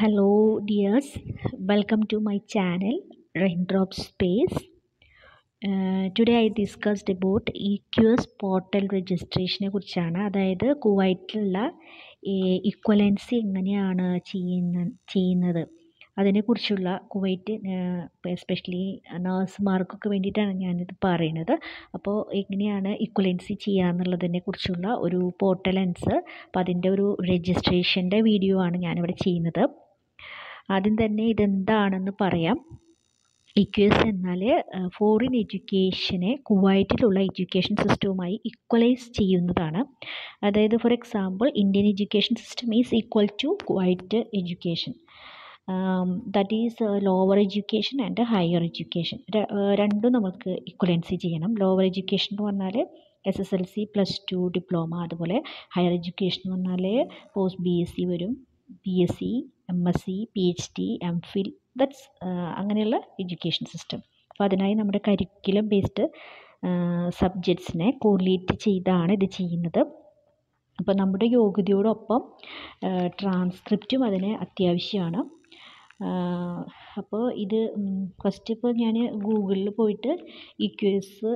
Hello dears, welcome to my channel Rain Drops Space. Today I discussed about EQS portal registration കുറിച്ചാണ്. അതായത് കുവൈറ്റിലുള്ള equivalency എങ്ങനെയാണ് ചെയ്യുന്നത് അതിനെക്കുറിച്ചുള്ള Kuwait especially നഴ്സുമാർക്കൊക്കെ വേണ്ടിയിട്ടാണ് ഞാനിത് പറയുന്നത്. അപ്പോൾ എങ്ങനെയാണ് ഇക്വലൻസി ചെയ്യാന്നുള്ളതിനെ കുറിച്ചുള്ള ഒരു പോർട്ടലൻസ്, അപ്പം അതിൻ്റെ ഒരു രജിസ്ട്രേഷൻ്റെ വീഡിയോ ആണ് ഞാനിവിടെ ചെയ്യുന്നത്. ആദ്യം തന്നെ ഇതെന്താണെന്ന് പറയാം. ഇക്വസ് എന്നാൽ ഫോറിൻ എഡ്യൂക്കേഷനെ കുവൈറ്റിലുള്ള എഡ്യൂക്കേഷൻ സിസ്റ്റവുമായി ഈക്വലൈസ് ചെയ്യുന്നതാണ്. അതായത് for example Indian education system is equal to Kuwait education. That is lower education and higher education. രണ്ടും നമുക്ക് ഇക്വലൻസി ചെയ്യണം. ലോവർ എഡ്യൂക്കേഷൻ എന്ന് പറഞ്ഞാൽ SSLC +2 ഡിപ്ലോമ, അതുപോലെ ഹയർ എഡ്യൂക്കേഷൻ എന്ന് പറഞ്ഞാൽ പോസ്റ്റ് BSc വരും, BSc, MSc, PhD, MPhil, that's അങ്ങനെയുള്ള എഡ്യൂക്കേഷൻ സിസ്റ്റം. അപ്പോൾ അതിനായി നമ്മുടെ കരിക്കുലം ബേസ്ഡ് സബ്ജക്ട്സിനെ കോറിലേറ്റ് ചെയ്താണ് ഇത് ചെയ്യുന്നത്. അപ്പോൾ നമ്മുടെ യോഗ്യതയോടൊപ്പം ട്രാൻസ്ക്രിപ്റ്റും അതിന് അത്യാവശ്യമാണ്. അപ്പോൾ ഇത് ഫസ്റ്റ് ഇപ്പോൾ ഞാൻ ഗൂഗിളിൽ പോയിട്ട് ഇക്വസ്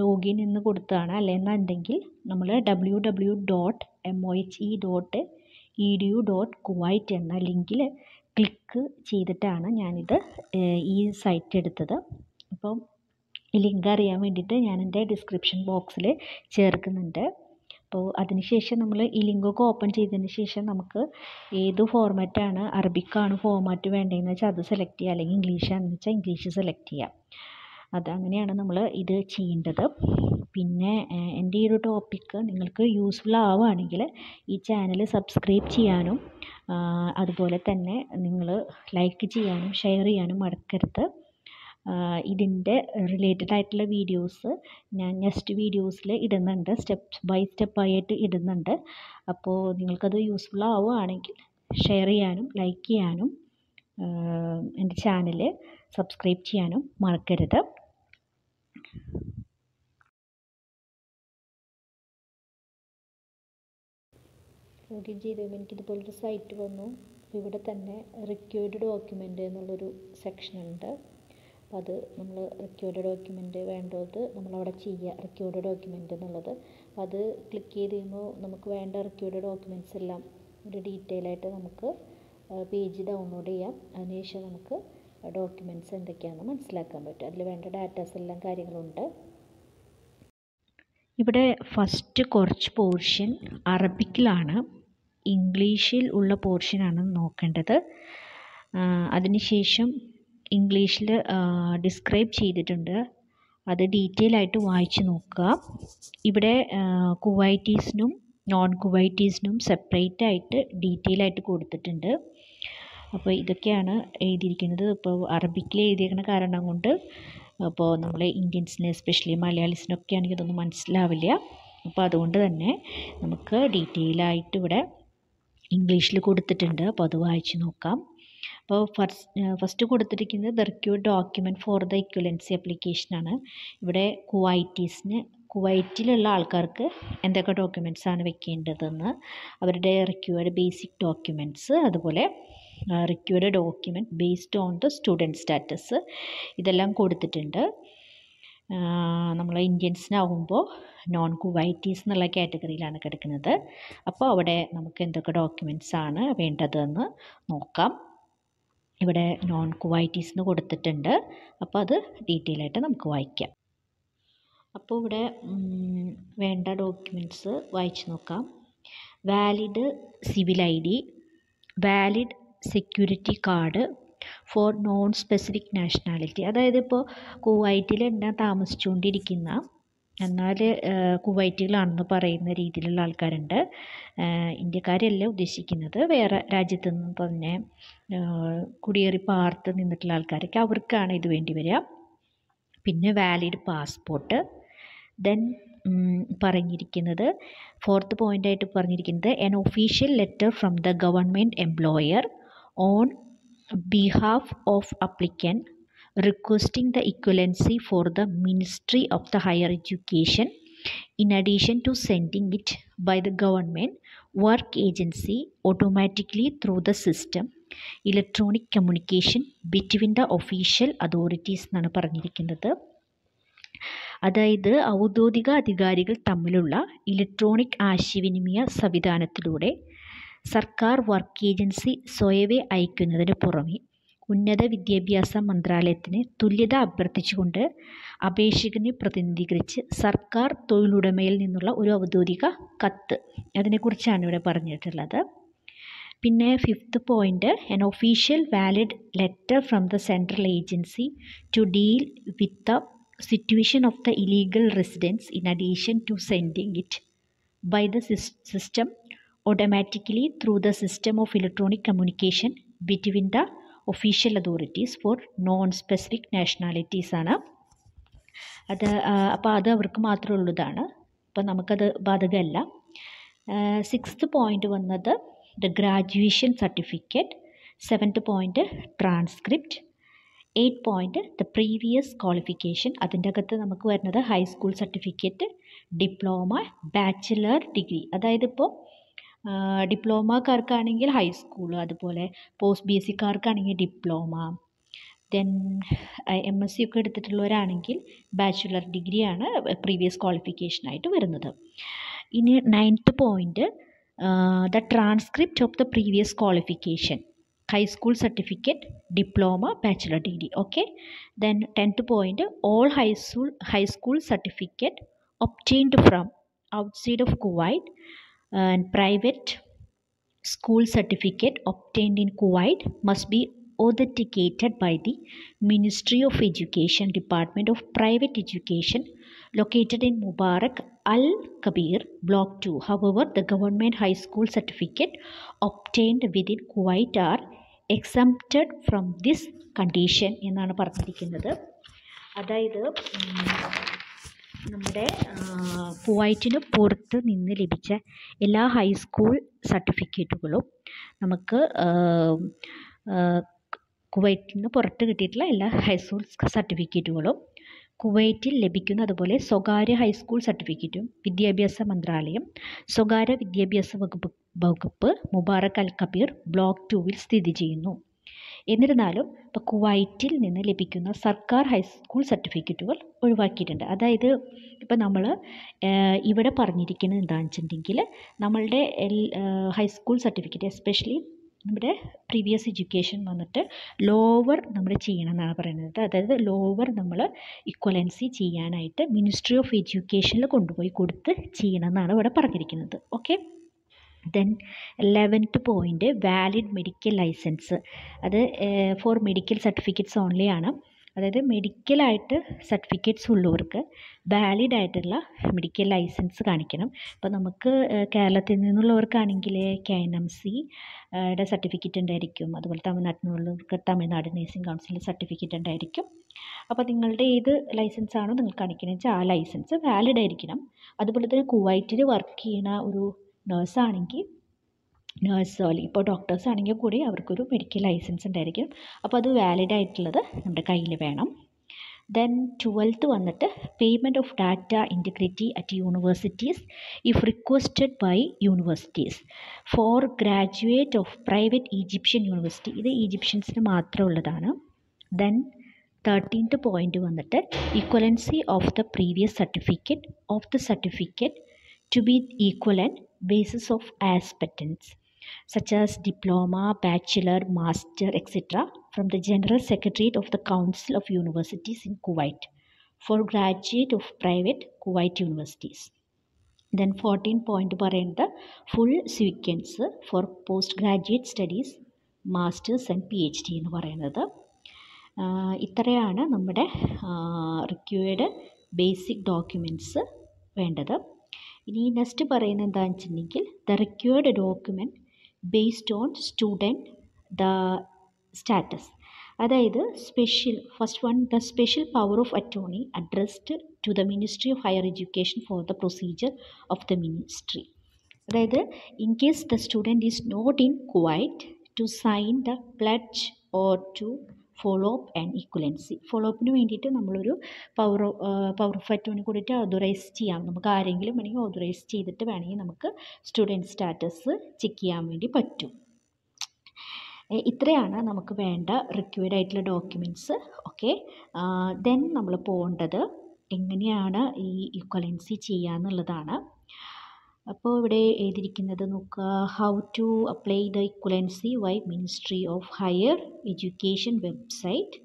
ലോഗിൻ എന്ന് കൊടുത്താണ്. അല്ലെന്നുണ്ടെങ്കിൽ നമ്മൾ www.mohe.edu.kuwait എന്ന ലിങ്കിൽ ക്ലിക്ക് ചെയ്തിട്ടാണ് ഞാനിത് ഈ സൈറ്റ് എടുത്തത്. അപ്പം ഈ ലിങ്ക് അറിയാൻ വേണ്ടിയിട്ട് ഞാൻ എൻ്റെ ഡിസ്ക്രിപ്ഷൻ ബോക്സിൽ ചേർക്കുന്നുണ്ട്. അപ്പോൾ അതിനുശേഷം നമ്മൾ ഈ ലിങ്കൊക്കെ ഓപ്പൺ ചെയ്തതിന് ശേഷം നമുക്ക് ഏത് ഫോർമാറ്റാണ്, അറബിക്കാണ് ഫോർമാറ്റ് വേണ്ടതെന്ന് വെച്ചാൽ അത് സെലക്ട് ചെയ്യുക, അല്ലെങ്കിൽ ഇംഗ്ലീഷാണെന്ന് വെച്ചാൽ ഇംഗ്ലീഷ് സെലക്ട് ചെയ്യുക. അതങ്ങനെയാണ് നമ്മൾ ഇത് ചെയ്യേണ്ടത്. പിന്നെ എൻ്റെ ഈ ഒരു ടോപ്പിക്ക് നിങ്ങൾക്ക് യൂസ്ഫുൾ ആവുകയാണെങ്കിൽ ഈ ചാനൽ സബ്സ്ക്രൈബ് ചെയ്യാനും അതുപോലെ തന്നെ നിങ്ങൾ ലൈക്ക് ചെയ്യാനും ഷെയർ ചെയ്യാനും മറക്കരുത്. ഇതിൻ്റെ റിലേറ്റഡ് ആയിട്ടുള്ള വീഡിയോസ് ഞാൻ നെക്സ്റ്റ് വീഡിയോസിൽ ഇടുന്നുണ്ട്, സ്റ്റെപ്പ് ബൈ സ്റ്റെപ്പായിട്ട് ഇടുന്നുണ്ട്. അപ്പോൾ നിങ്ങൾക്കത് യൂസ്ഫുൾ ആവുകയാണെങ്കിൽ ഷെയർ ചെയ്യാനും ലൈക്ക് ചെയ്യാനും എൻ്റെ ചാനൽ സബ്സ്ക്രൈബ് ചെയ്യാനും മറക്കരുത്. ലോഗിൻ ചെയ്തപ്പോൾ എനിക്കിതുപോലൊരു സൈറ്റ് വന്നു. ഇവിടെ തന്നെ റിക്വയർഡ് ഡോക്യുമെൻ്റ് എന്നുള്ളൊരു സെക്ഷനുണ്ട്. അപ്പോൾ അത് നമ്മൾ റിക്വയർഡ് ഡോക്യുമെൻ്റ് വേണ്ടത് നമ്മളവിടെ ചെയ്യുക, റിക്വയർഡ് ഡോക്യുമെൻ്റ് എന്നുള്ളത്. അപ്പോൾ അത് ക്ലിക്ക് ചെയ്ത് കഴിയുമ്പോൾ നമുക്ക് വേണ്ട റിക്വയർഡ് ഡോക്യുമെൻറ്റ്സ് എല്ലാം ഒരു ഡീറ്റെയിൽ ആയിട്ട് നമുക്ക് പേജ് ഡൗൺലോഡ് ചെയ്യാം. അതിനുശേഷം നമുക്ക് ഡോക്യുമെൻറ്റ്സ് എന്തൊക്കെയാണെന്ന് മനസ്സിലാക്കാൻ പറ്റും. അതിൽ വേണ്ട ഡാറ്റാസ് എല്ലാം കാര്യങ്ങളുണ്ട്. ഇവിടെ ഫസ്റ്റ് കുറച്ച് പോർഷൻ അറബിക്കിലാണ്, ഇംഗ്ലീഷിൽ ഉള്ള പോർഷനാണ് നോക്കേണ്ടത്. അതിനുശേഷം ഇംഗ്ലീഷിൽ ഡിസ്ക്രൈബ് ചെയ്തിട്ടുണ്ട്, അത് ഡീറ്റെയിൽ ആയിട്ട് വായിച്ച് നോക്കുക. ഇവിടെ കുവൈറ്റീസിനും നോൺ കുവൈറ്റീസിനും സെപ്പറേറ്റ് ആയിട്ട് ഡീറ്റെയിൽ ആയിട്ട് കൊടുത്തിട്ടുണ്ട്. അപ്പോൾ ഇതൊക്കെയാണ് എഴുതിയിരിക്കുന്നത്. ഇപ്പോൾ അറബിക്കിൽ എഴുതിയിരിക്കുന്ന കാരണം കൊണ്ട് അപ്പോൾ നമ്മൾ ഇന്ത്യൻസിന് എസ്പെഷ്യലി മലയാളീസിനൊക്കെ ആണെങ്കിൽ ഇതൊന്നും മനസ്സിലാവില്ല. അപ്പോൾ അതുകൊണ്ട് തന്നെ നമുക്ക് ഡീറ്റെയിൽ ആയിട്ട് ഇവിടെ ഇംഗ്ലീഷിൽ കൊടുത്തിട്ടുണ്ട്. അപ്പോൾ അത് വായിച്ച് നോക്കാം. അപ്പോൾ ഫസ്റ്റ് കൊടുത്തിരിക്കുന്നത് the required document for the equivalency അപ്ലിക്കേഷനാണ്. ഇവിടെ കുവൈറ്റിലുള്ള ആൾക്കാർക്ക് എന്തൊക്കെ ഡോക്യുമെൻറ്റ്സ് ആണ് വെക്കേണ്ടതെന്ന്, അവരുടെ റിക്വയർഡ് ബേസിക് ഡോക്യുമെൻറ്റ്സ്, അതുപോലെ required document based on the student status, ഇതെല്ലാം കൊടുത്തിട്ടുണ്ട്. നമ്മൾ ഇന്ത്യൻസിനാകുമ്പോൾ നോൺ കുവൈറ്റീസ് എന്നുള്ള കാറ്റഗറിയിലാണ് കിടക്കുന്നത്. അപ്പോൾ അവിടെ നമുക്ക് എന്തൊക്കെ ഡോക്യുമെൻറ്റ്സ് ആണ് വേണ്ടതെന്ന് നോക്കാം. ഇവിടെ നോൺ കുവൈറ്റീസ് എന്ന് കൊടുത്തിട്ടുണ്ട്. അപ്പോൾ അത് ഡീറ്റെയിൽ ആയിട്ട് നമുക്ക് വായിക്കാം. അപ്പോൾ ഇവിടെ വേണ്ട ഡോക്യുമെൻറ്റ്സ് വായിച്ച് നോക്കാം. Valid civil ID, valid security card for non specific nationality. അതായത് ഇപ്പോൾ കുവൈറ്റിൽ തന്നെ താമസിച്ചുകൊണ്ടിരിക്കുന്ന, എന്നാൽ കുവൈറ്റുകളാണെന്ന് പറയുന്ന രീതിയിലുള്ള ആൾക്കാരുണ്ട്. ഇന്ത്യക്കാരല്ല ഉദ്ദേശിക്കുന്നത്, വേറെ രാജ്യത്തു നിന്ന് തന്നെ കുടിയേറി പാർത്ത് നിന്നിട്ടുള്ള ആൾക്കാരൊക്കെ, അവർക്കാണ് ഇത് വേണ്ടി വരിക. പിന്നെ വാലിഡ് പാസ്പോർട്ട്. ദെൻ പറഞ്ഞിരിക്കുന്നത് ഫോർത്ത് പോയിൻ്റായിട്ട് പറഞ്ഞിരിക്കുന്നത് an official letter from the government employer on behalf of applicant requesting the equivalency for the Ministry of the Higher Education in addition to sending it by the government work agency automatically through the system electronic communication between the official authorities എന്നാണ് പറഞ്ഞിരിക്കുന്നത്. അതായത് ഔദ്യോഗിക അധികാരികൾ തമ്മിലുള്ള electronic ആശയവിനിമയ സംവിധാനത്തിലൂടെ സർക്കാർ work agency സ്വയവേ അയക്കുന്നതിന് പുറമെ ഉന്നത വിദ്യാഭ്യാസ മന്ത്രാലയത്തിന് തുല്യത അഭ്യർത്ഥിച്ചുകൊണ്ട് അപേക്ഷകനെ പ്രതിനിധീകരിച്ച് സർക്കാർ തൊഴിലുടമയിൽ നിന്നുള്ള ഒരു ഔദ്യോഗിക കത്ത്, അതിനെക്കുറിച്ചാണ് ഇവിടെ പറഞ്ഞിട്ടുള്ളത്. പിന്നെ fifth point, an official valid letter from the central agency to deal with the situation of the illegal residents in addition to sending it by the system automatically through the system of electronic communication between the official authorities for non-specific nationalities ആണ്. അത് അപ്പോൾ അത് അവർക്ക് മാത്രമേ ഉള്ളതാണ്, അപ്പോൾ നമുക്കത് ബാധകമല്ല. സിക്സ്ത് പോയിൻ്റ് വന്നത് the graduation certificate, seventh point transcript, eight point the previous qualification, അതിൻ്റെ അകത്ത് നമുക്ക് വരുന്നത് high school certificate, diploma, bachelor degree. അതായത് ഇപ്പോൾ ഡിപ്ലോമക്കാർക്കാണെങ്കിൽ ഹൈസ്കൂൾ, അതുപോലെ post BSc diploma, then MSc ഒക്കെ എടുത്തിട്ടുള്ളവരാണെങ്കിൽ ബാച്ചിലർ ഡിഗ്രിയാണ് പ്രീവിയസ് ക്വാളിഫിക്കേഷനായിട്ട് വരുന്നത്. ഇനി ninth point, the transcript of the previous qualification, high school certificate, diploma, bachelor degree. Okay, then tenth point, all high school certificate obtained from outside of Kuwait and private school certificate obtained in Kuwait must be authenticated by the Ministry of Education, Department of Private Education, located in Mubarak Al-Kabir, Block 2. However, the government high school certificate obtained within Kuwait are exempted from this condition എന്നാണ് പറഞ്ഞിരിക്കുന്നത്. അതായത് നമ്മുടെ കുവൈറ്റിന് പുറത്ത് നിന്ന് ലഭിച്ച എല്ലാ high school സർട്ടിഫിക്കറ്റുകളും നമുക്ക് കുവൈറ്റിൽ നിന്ന് പുറത്ത് കിട്ടിയിട്ടുള്ള എല്ലാ ഹൈസ്കൂൾ സർട്ടിഫിക്കറ്റുകളും കുവൈറ്റിൽ ലഭിക്കുന്ന, അതുപോലെ സ്വകാര്യ ഹൈസ്കൂൾ സർട്ടിഫിക്കറ്റും വിദ്യാഭ്യാസ മന്ത്രാലയം സ്വകാര്യ വിദ്യാഭ്യാസ വകുപ്പ് മുബാറക് അൽ കബീർ ബ്ലോക്ക് 2-ൽ സ്ഥിതി ചെയ്യുന്നു. എന്നിരുന്നാലും ഇപ്പോൾ കുവൈറ്റിൽ നിന്ന് ലഭിക്കുന്ന സർക്കാർ ഹൈസ്കൂൾ സർട്ടിഫിക്കറ്റുകൾ ഒഴിവാക്കിയിട്ടുണ്ട്. അതായത് ഇപ്പോൾ നമ്മൾ ഇവിടെ പറഞ്ഞിരിക്കുന്നത് എന്താണെന്ന് വെച്ചിട്ടുണ്ടെങ്കിൽ നമ്മളുടെ ഹൈസ്കൂൾ സർട്ടിഫിക്കറ്റ് എസ്പെഷ്യലി നമ്മുടെ പ്രീവിയസ് എഡ്യൂക്കേഷൻ വന്നിട്ട് ലോവർ നമ്മൾ ചെയ്യണം എന്നാണ് പറയുന്നത്. അതായത് ലോവർ നമ്മൾ ഇക്വലൻസി ചെയ്യാനായിട്ട് മിനിസ്ട്രി ഓഫ് എഡ്യൂക്കേഷനിൽ കൊണ്ടുപോയി കൊടുത്ത് ചെയ്യണം എന്നാണ് ഇവിടെ പറഞ്ഞിരിക്കുന്നത്. Okay, then 11th point, valid medical licence, അത് ഫോർ മെഡിക്കൽ സർട്ടിഫിക്കറ്റ്സ് ഓൺലി ആണ്. അതായത് മെഡിക്കലായിട്ട് സർട്ടിഫിക്കറ്റ്സ് ഉള്ളവർക്ക് വാലിഡായിട്ടുള്ള മെഡിക്കൽ ലൈസൻസ് കാണിക്കണം. അപ്പോൾ നമുക്ക് കേരളത്തിൽ നിന്നുള്ളവർക്കാണെങ്കിൽ KNMC യുടെ സർട്ടിഫിക്കറ്റ് ഉണ്ടായിരിക്കും, അതുപോലെ തമിഴ്നാട്ടിൽ നിന്നുള്ളവർക്ക് തമിഴ്നാട് നേഴ്സിംഗ് കൗൺസിലിൻ്റെ സർട്ടിഫിക്കറ്റ് ഉണ്ടായിരിക്കും. അപ്പോൾ നിങ്ങളുടെ ഏത് ലൈസൻസാണോ നിങ്ങൾ കാണിക്കണമെന്ന് വെച്ചാൽ ആ ലൈസൻസ് വാലിഡായിരിക്കണം. അതുപോലെ തന്നെ കുവൈറ്റിൽ വർക്ക് ചെയ്യുന്ന ഒരു നേഴ്സാണെങ്കിൽ നേഴ്സോ അല്ലെങ്കിൽ ഇപ്പോൾ ഡോക്ടേഴ്സ് ആണെങ്കിൽ കൂടി അവർക്കൊരു മെഡിക്കൽ ലൈസൻസ് ഉണ്ടായിരിക്കും. അപ്പോൾ അത് വാലിഡായിട്ടുള്ളത് നമ്മുടെ കയ്യിൽ വേണം. ദെൻ 12th വന്നിട്ട് payment of data integrity at universities if requested by universities for graduate of private Egyptian university, ഇത് ഈജിപ്ഷ്യൻസിന് മാത്രമുള്ളതാണ്. ദെൻ 13th പോയിൻറ്റ് വന്നിട്ട് equivalency of the previous certificate of the certificate to be equivalent basis of aspirants such as diploma, bachelor, master, etc. from the General Secretariat of the Council of Universities in Kuwait for graduate of private Kuwait universities. Then 14 point parayunnathu full sequence for postgraduate studies, masters and PhD ennu parayunnathu. ഇത്രയാണ് നമ്മുടെ required basic documents വേണ്ടത്. ഇനി next പറയുന്നത് എന്താണെന്ന് വെച്ചിട്ടുണ്ടെങ്കിൽ the required document based on student the status. അതായത് special first one the special power of attorney addressed to the ministry of higher education for the procedure of the ministry. അതായത് in case the student is not in quite to sign the pledge or to follow up and equivalency. Follow അപ്പിന് വേണ്ടിയിട്ട് നമ്മളൊരു power of attorney കൂടിയിട്ട് authorise ചെയ്യാം. നമുക്ക് ആരെങ്കിലും വേണമെങ്കിൽ authorise ചെയ്തിട്ട് വേണമെങ്കിൽ നമുക്ക് സ്റ്റുഡൻറ്റ് സ്റ്റാറ്റസ് ചെക്ക് ചെയ്യാൻ വേണ്ടി പറ്റും. ഇത്രയാണ് നമുക്ക് വേണ്ട റിക്വയർഡ് ആയിട്ടുള്ള ഡോക്യുമെൻറ്റ്സ്. ഓക്കെ, ദെൻ നമ്മൾ പോകേണ്ടത് എങ്ങനെയാണ് ഈ ഇക്വലൻസി ചെയ്യുക എന്നുള്ളതാണ്. അപ്പോൾ ഇവിടെ എഴുതിയിരിക്കുന്നത് നോക്കുക, how to apply the equivalency via ministry of higher education website.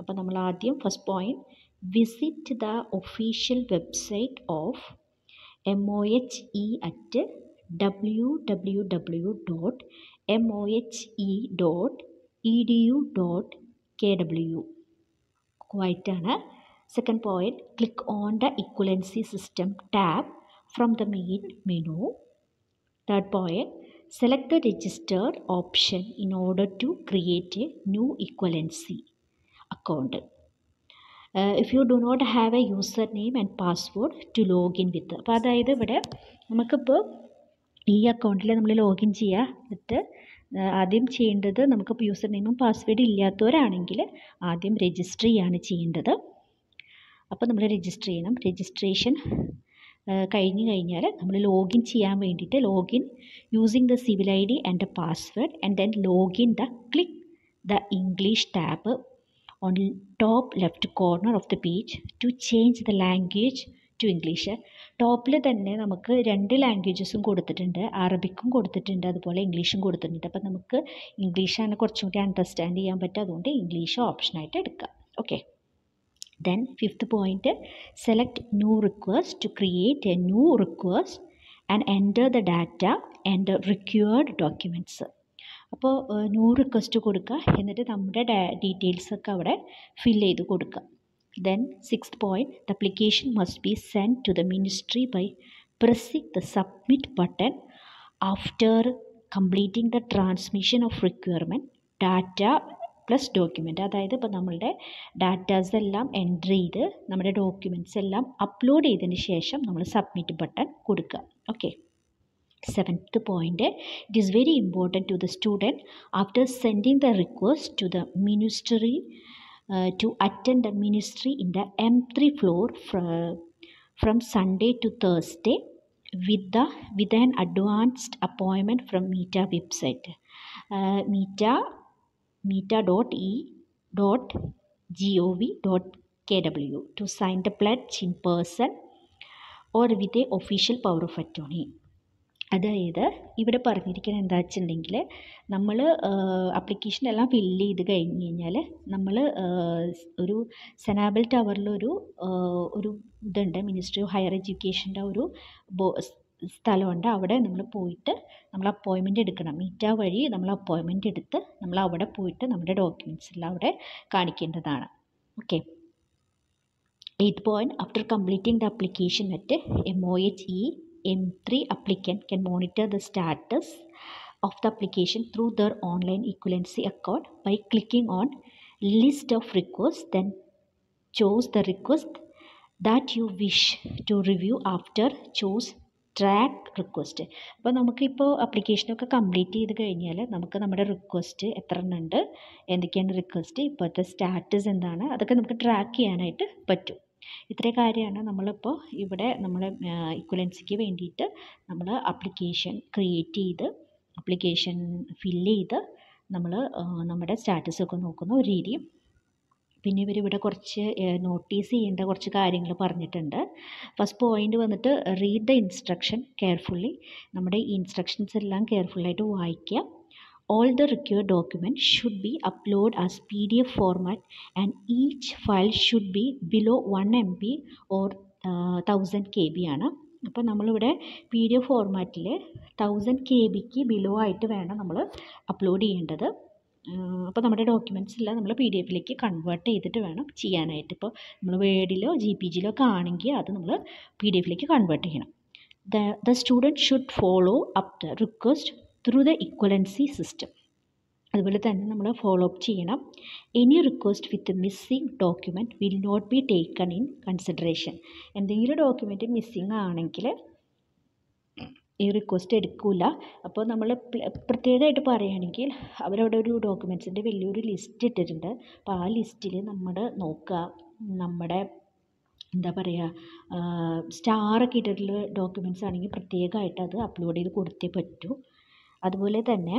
അപ്പോൾ നമ്മൾ ആദ്യം first point visit the official website of MOHE at www.mohe.edu.kw, Kuwait ആണ്. Second point, click on the equivalency system tab from the main menu. Third point, select the register option in order to create a new equivalency account. If you do not have a username and password to login with. അപ്പോൾ അതായത് ഇവിടെ നമുക്കിപ്പോൾ ഈ അക്കൗണ്ടിൽ നമ്മൾ login ചെയ്യുക, എന്നിട്ട് ആദ്യം ചെയ്യേണ്ടത് നമുക്കിപ്പോൾ യൂസർ നെയിമും പാസ്വേഡും ഇല്ലാത്തവരാണെങ്കിൽ ആദ്യം രജിസ്റ്റർ ചെയ്യുകയാണ് ചെയ്യേണ്ടത്. അപ്പോൾ നമ്മൾ രജിസ്റ്റർ ചെയ്യണം. രജിസ്ട്രേഷൻ കഴിഞ്ഞ് കഴിഞ്ഞാൽ നമ്മൾ ലോഗിൻ ചെയ്യാൻ വേണ്ടിയിട്ട് login using the civil I D and the password and then login the click the English tab on top left corner of the page to change the language to English. ടോപ്പിൽ തന്നെ നമുക്ക് രണ്ട് ലാംഗ്വേജസും കൊടുത്തിട്ടുണ്ട്, അറബിക്കും കൊടുത്തിട്ടുണ്ട്, അതുപോലെ ഇംഗ്ലീഷും കൊടുത്തിട്ടുണ്ട്. അപ്പം നമുക്ക് ഇംഗ്ലീഷാണ് കുറച്ചും കൂടി അണ്ടർസ്റ്റാൻഡ് ചെയ്യാൻ പറ്റുക, അതുകൊണ്ട് ഇംഗ്ലീഷ് ഓപ്ഷനായിട്ട് എടുക്കുക. Okay, then fifth point, select new request to create a new request and enter the data and required documents. അപ്പോൾ ന്യൂ റിക്വസ്റ്റ് കൊടുക്കുക, എന്നിട്ട് നമ്മുടെ ഡീറ്റെയിൽസൊക്കെ അവിടെ ഫില്ല് ചെയ്ത് കൊടുക്കുക. Then sixth point, the application must be send to the ministry by pressing the submit button after completing the transmission of requirement data plus document. അതായത് ഇപ്പോൾ നമ്മളുടെ ഡാറ്റാസ് എല്ലാം എൻ്റർ ചെയ്ത് നമ്മുടെ ഡോക്യുമെൻറ്റ്സ് എല്ലാം അപ്ലോഡ് ചെയ്തതിന് ശേഷം നമ്മൾ സബ്മിറ്റ് ബട്ടൺ കൊടുക്കുക. Okay, Seventh point, it is very important to the student after sending the request to the ministry to attend the ministry in the M3 floor from Sunday to Thursday with an advanced appointment from Meta website, meta.e.gov.kw, to sign the pledge in person or with the official power of attorney. അതായത് ഇവിടെ പറഞ്ഞിരിക്കുന്നത് എന്താ വെച്ചിട്ടുണ്ടെങ്കിൽ, നമ്മൾ ആപ്ലിക്കേഷനെല്ലാം fill ചെയ്ത് കഴിഞ്ഞ് കഴിഞ്ഞാൽ നമ്മൾ ഒരു സെനാബിൾ ടവറിലൊരു ഇതുണ്ട്, മിനിസ്ട്രി ഓഫ് ഹയർ എഡ്യൂക്കേഷൻ്റെ ഒരു സ്ഥലമുണ്ട്. അവിടെ നമ്മൾ പോയിട്ട് നമ്മൾ അപ്പോയിൻമെൻ്റ് എടുക്കണം. മീറ്റാ വഴി നമ്മൾ അപ്പോയിൻമെൻ്റ് എടുത്ത് നമ്മൾ അവിടെ പോയിട്ട് നമ്മുടെ ഡോക്യുമെൻറ്റ്സ് എല്ലാം അവിടെ കാണിക്കേണ്ടതാണ്. Okay, eighth point, after completing the application at MOHE M3, applicant can monitor the status of the application through their online equivalency account by clicking on list of requests, then choose the request that you wish to review. After choose track request. അപ്പോൾ നമുക്കിപ്പോൾ അപ്ലിക്കേഷനൊക്കെ complete ചെയ്ത് കഴിഞ്ഞാൽ നമുക്ക് നമ്മുടെ request എത്ര എണ്ണം ഉണ്ട്, എന്തൊക്കെയാണ് റിക്വസ്റ്റ്, ഇപ്പോഴത്തെ സ്റ്റാറ്റസ് എന്താണ്, അതൊക്കെ നമുക്ക് ട്രാക്ക് ചെയ്യാനായിട്ട് പറ്റും. ഇത്രയും കാര്യമാണ് നമ്മളിപ്പോൾ ഇവിടെ നമ്മൾ ഇക്വലൻസിക്ക് വേണ്ടിയിട്ട് നമ്മൾ ആപ്ലിക്കേഷൻ ക്രിയേറ്റ് ചെയ്ത് ആപ്ലിക്കേഷൻ ഫില്ല് ചെയ്ത് നമ്മൾ നമ്മുടെ സ്റ്റാറ്റസൊക്കെ നോക്കുന്ന ഒരു രീതിയും. പിന്നെ ഇവരിവിടെ കുറച്ച് നോട്ടീസ് ചെയ്യേണ്ട കുറച്ച് കാര്യങ്ങൾ പറഞ്ഞിട്ടുണ്ട്. ഫസ്റ്റ് പോയിൻ്റ് വന്നിട്ട് റീഡ് ദ ഇൻസ്ട്രക്ഷൻ കെയർഫുള്ളി. നമ്മുടെ ഈ ഇൻസ്ട്രക്ഷൻസ് എല്ലാം കെയർഫുള്ളായിട്ട് വായിക്കുക. All the required documents should be uploaded as PDF format and each file should be below 1 MB or 1000 KB ആണ്. അപ്പോൾ നമ്മളിവിടെ പി ഡി എഫ് ഫോർമാറ്റിൽ 1000 KBക്ക് ബിലോ ആയിട്ട് വേണം നമ്മൾ അപ്ലോഡ് ചെയ്യേണ്ടത്. അപ്പോൾ നമ്മുടെ ഡോക്യുമെൻറ്റ്സ് എല്ലാം നമ്മൾ PDF ലേക്ക് കൺവേർട്ട് ചെയ്തിട്ട് വേണം ചെയ്യാനായിട്ട്. ഇപ്പോൾ നമ്മൾ വേർഡിലോ GPGയിലോ ഒക്കെ ആണെങ്കിൽ അത് നമ്മൾ PDF ലേക്ക് കൺവേർട്ട് ചെയ്യണം. The student should follow up the request through the equivalency system. അതുപോലെ തന്നെ നമ്മൾ ഫോളോ അപ്പ് ചെയ്യണം. Any request with missing document will not be taken in consideration. എന്തെങ്കിലും ഡോക്യുമെൻറ്റ് മിസ്സിംഗ് ആണെങ്കിൽ ഈ റിക്വസ്റ്റ് എടുക്കില്ല. അപ്പോൾ നമ്മൾ പ്രത്യേകമായിട്ട് പറയുകയാണെങ്കിൽ അവരവിടെ ഒരു ഡോക്യുമെൻറ്റ്സിൻ്റെ വലിയൊരു ലിസ്റ്റ് ഇട്ടിട്ടുണ്ട്. അപ്പോൾ ആ ലിസ്റ്റിൽ നമ്മൾ നോക്കുക, നമ്മുടെ എന്താ പറയുക, സ്റ്റാറൊക്കെ ഇട്ടിട്ടുള്ള ഡോക്യുമെൻറ്റ്സ് ആണെങ്കിൽ പ്രത്യേകമായിട്ട് അത് അപ്ലോഡ് ചെയ്ത് കൊടുത്തേ പറ്റൂ. അതുപോലെ തന്നെ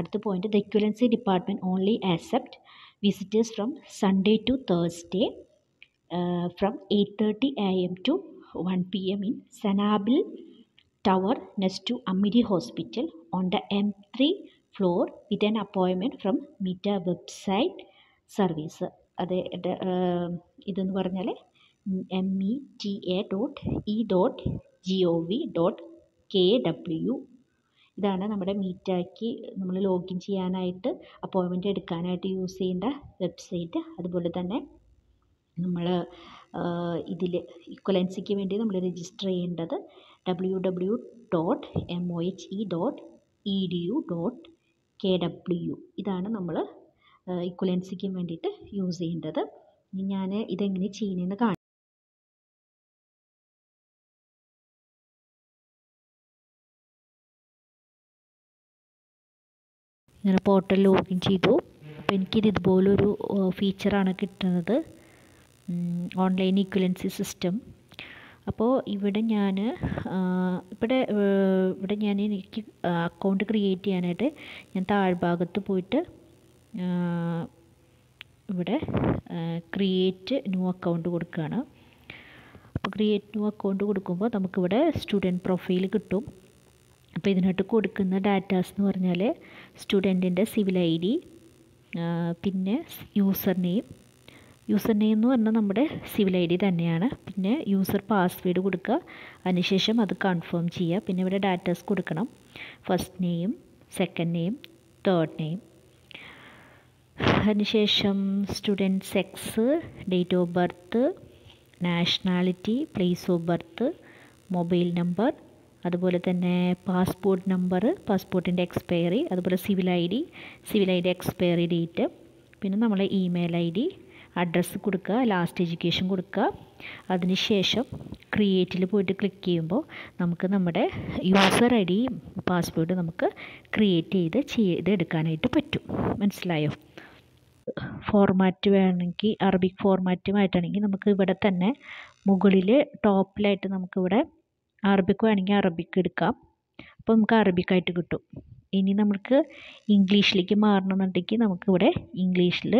അടുത്ത point, the equivalency department only accept visitors from Sunday to Thursday from 8:30 AM to 1 PM in Sanabil tower next to Amiri hospital on the M3 floor with an appointment from Meta website service. ഇതെന്ന് പറഞ്ഞാൽ META.E.gov.kw ഇതാണ് നമ്മുടെ മീറ്റയ്ക്ക് നമ്മൾ login ചെയ്യാനായിട്ട് അപ്പോയിൻമെൻ്റ് എടുക്കാനായിട്ട് use ചെയ്യേണ്ട website. അതുപോലെ തന്നെ നമ്മൾ ഇതിൽ ഇക്വലൻസിക്ക് വേണ്ടി നമ്മൾ രജിസ്റ്റർ ചെയ്യേണ്ടത് www.mohe.edu.kw ഇതാണ് നമ്മൾ ഇക്വലൻസിക്ക് വേണ്ടിയിട്ട് യൂസ് ചെയ്യേണ്ടത്. ഇനി ഞാൻ ഇതെങ്ങനെ ചെയ്യുന്നതെന്ന് കാണാം. ഞാൻ പോർട്ടൽ ലോഗിൻ ചെയ്തു. അപ്പോൾ എനിക്കിത് ഇതുപോലൊരു ഫീച്ചറാണ് കിട്ടുന്നത്, ഓൺലൈൻ ഇക്വലൻസി സിസ്റ്റം. അപ്പോൾ ഇവിടെ ഞാൻ എനിക്ക് അക്കൗണ്ട് ക്രിയേറ്റ് ചെയ്യാനായിട്ട് ഞാൻ താഴ്ഭാഗത്ത് പോയിട്ട് ഇവിടെ ക്രിയേറ്റ് ന്യൂ അക്കൗണ്ട് കൊടുക്കുകയാണ്. അപ്പോൾ ക്രിയേറ്റ് ന്യൂ അക്കൗണ്ട് കൊടുക്കുമ്പോൾ നമുക്കിവിടെ സ്റ്റുഡൻറ്റ് പ്രൊഫൈൽ കിട്ടും. അപ്പോൾ ഇതിനായിട്ട് കൊടുക്കുന്ന ഡാറ്റാസ് എന്ന് പറഞ്ഞാൽ സ്റ്റുഡൻറ്റിൻ്റെ സിവിൽ ID, പിന്നെ യൂസർ നെയിം എന്ന് പറഞ്ഞാൽ നമ്മുടെ സിവിൽ ID തന്നെയാണ്. പിന്നെ യൂസർ പാസ്വേഡ് കൊടുക്കുക, അതിനുശേഷം അത് കൺഫേം ചെയ്യുക. പിന്നെ ഇവിടെ ഡാറ്റാസ് കൊടുക്കണം, first name, second name, third name. അതിനുശേഷം student sex, date of birth, nationality, place of birth, mobile number, അതുപോലെ തന്നെ പാസ്പോർട്ട് നമ്പർ, പാസ്പോർട്ടിൻ്റെ എക്സ്പയറി, അതുപോലെ സിവിൽ ID എക്സ്പയറി ഡേറ്റ്, പിന്നെ നമ്മളെ ഇമെയിൽ ID, അഡ്രസ്സ് കൊടുക്കുക, ലാസ്റ്റ് എഡ്യൂക്കേഷൻ കൊടുക്കുക. അതിനുശേഷം ക്രിയേറ്റിൽ പോയിട്ട് ക്ലിക്ക് ചെയ്യുമ്പോൾ നമുക്ക് നമ്മുടെ യൂസർ ID പാസ്വേഡ് നമുക്ക് ക്രിയേറ്റ് ചെയ്ത് എടുക്കാനായിട്ട് പറ്റും. മനസ്സിലായോ? ഫോർമാറ്റ് വേണമെങ്കിൽ അറബിക് ഫോർമാറ്റുമായിട്ടാണെങ്കിൽ നമുക്ക് ഇവിടെ തന്നെ മുകളിൽ ടോപ്പിലായിട്ട് നമുക്കിവിടെ അറബിക്ക് വേണമെങ്കിൽ അറബിക്ക് എടുക്കാം. അപ്പോൾ നമുക്ക് അറബിക്കായിട്ട് കിട്ടും. ഇനി നമുക്ക് ഇംഗ്ലീഷിലേക്ക് മാറണമെന്നുണ്ടെങ്കിൽ നമുക്കിവിടെ ഇംഗ്ലീഷിൽ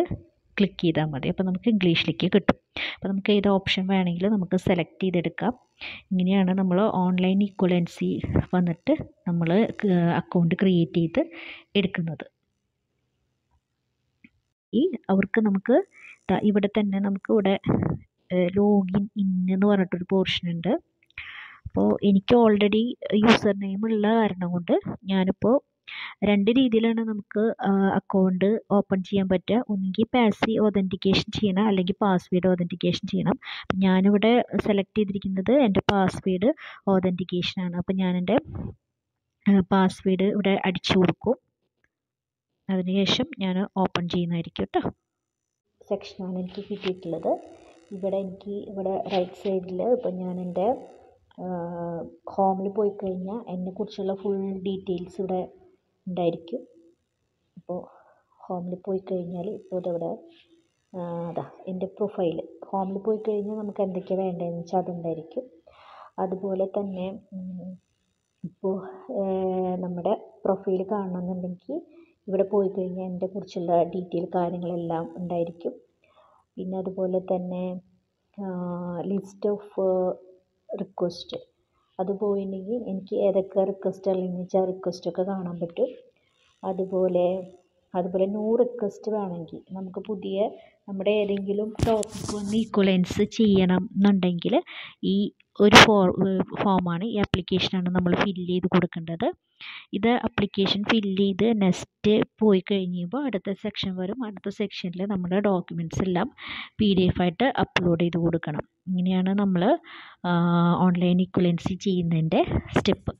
ക്ലിക്ക് ചെയ്താൽ മതി. അപ്പോൾ നമുക്ക് ഇംഗ്ലീഷിലേക്ക് കിട്ടും. അപ്പോൾ നമുക്ക് ഏത് ഓപ്ഷൻ വേണമെങ്കിലും നമുക്ക് സെലക്ട് ചെയ്തെടുക്കാം. ഇങ്ങനെയാണ് നമ്മൾ ഓൺലൈൻ ഇക്വലൻസി വന്നിട്ട് നമ്മൾ അക്കൗണ്ട് ക്രിയേറ്റ് ചെയ്ത് എടുക്കുന്നത്. ഈ അവർക്ക് നമുക്ക് ഇവിടെ തന്നെ നമുക്കിവിടെ ലോഗിൻ ഇന്നെന്ന് പറഞ്ഞിട്ടൊരു പോർഷനുണ്ട്. അപ്പോൾ എനിക്ക് ഓൾറെഡി യൂസർ നെയിം ഉള്ള കാരണം കൊണ്ട് ഞാനിപ്പോൾ രണ്ട് രീതിയിലാണ് നമുക്ക് അക്കൗണ്ട് ഓപ്പൺ ചെയ്യാൻ പറ്റുക. ഒന്നുകിൽ പാസി ഓതൻറ്റിക്കേഷൻ ചെയ്യണം, അല്ലെങ്കിൽ പാസ്വേഡ് ഓതൻറ്റിക്കേഷൻ ചെയ്യണം. അപ്പം ഞാനിവിടെ സെലക്ട് ചെയ്തിരിക്കുന്നത് എൻ്റെ പാസ്വേഡ് ഓതൻറ്റിക്കേഷനാണ്. അപ്പം ഞാൻ എൻ്റെ പാസ്വേഡ് ഇവിടെ അടിച്ചു കൊടുക്കും. അതിനുശേഷം ഞാൻ ഓപ്പൺ ചെയ്യുന്നതായിരിക്കും കേട്ടോ. സെക്ഷനാണ് എനിക്ക് കിട്ടിയിട്ടുള്ളത്. ഇവിടെ റൈറ്റ് സൈഡിൽ ഇപ്പം ഞാൻ എൻ്റെ ഹോമിൽ പോയി കഴിഞ്ഞാൽ എന്നെക്കുറിച്ചുള്ള ഫുൾ ഡീറ്റെയിൽസ് ഇവിടെ ഉണ്ടായിരിക്കും. അപ്പോൾ ഹോമിൽ പോയി കഴിഞ്ഞാൽ ഇപ്പോൾ ഇവിടെ അതാ എൻ്റെ പ്രൊഫൈൽ. ഹോമിൽ പോയി കഴിഞ്ഞാൽ നമുക്ക് എന്തൊക്കെയാണ് വേണ്ടതെന്ന് വെച്ചാൽ അതുണ്ടായിരിക്കും. അതുപോലെ തന്നെ ഇപ്പോൾ നമ്മുടെ പ്രൊഫൈൽ കാണണമെന്നുണ്ടെങ്കിൽ ഇവിടെ പോയി കഴിഞ്ഞാൽ എന്നെക്കുറിച്ചുള്ള ഡീറ്റെയിൽ കാര്യങ്ങളെല്ലാം ഉണ്ടായിരിക്കും. പിന്നെ അതുപോലെ തന്നെ ലിസ്റ്റ് ഓഫ് റിക്വസ്റ്റ്, അത് പോയില്ലെങ്കിൽ എനിക്ക് ഏതൊക്കെ റിക്വസ്റ്റ് അല്ലെങ്കിൽ വെച്ചാൽ റിക്വസ്റ്റൊക്കെ കാണാൻ പറ്റും. അതുപോലെ നോ റിക്വസ്റ്റ് വേണമെങ്കിൽ നമുക്ക് പുതിയ നമ്മുടെ ഏതെങ്കിലും ടോപ്പിക്ക് വന്ന് ഇക്വലൻസ് ചെയ്യണം എന്നുണ്ടെങ്കിൽ ഈ ഒരു ഫോമാണ്, ഈ ആപ്ലിക്കേഷനാണ് നമ്മൾ ഫില്ല് ചെയ്ത് കൊടുക്കേണ്ടത്. ഇത് ആപ്ലിക്കേഷൻ ഫില്ല് ചെയ്ത് നെക്സ്റ്റ് പോയി കഴിയുമ്പോൾ അടുത്ത സെക്ഷൻ വരും. അടുത്ത സെക്ഷനിൽ നമ്മുടെ ഡോക്യുമെൻറ്റ്സ് എല്ലാം PDF ആയിട്ട് അപ്ലോഡ് ചെയ്ത് കൊടുക്കണം. ഇങ്ങനെയാണ് നമ്മൾ ഓൺലൈൻ ഇക്വലൻസി ചെയ്യുന്നതിൻ്റെ സ്റ്റെപ്പ്.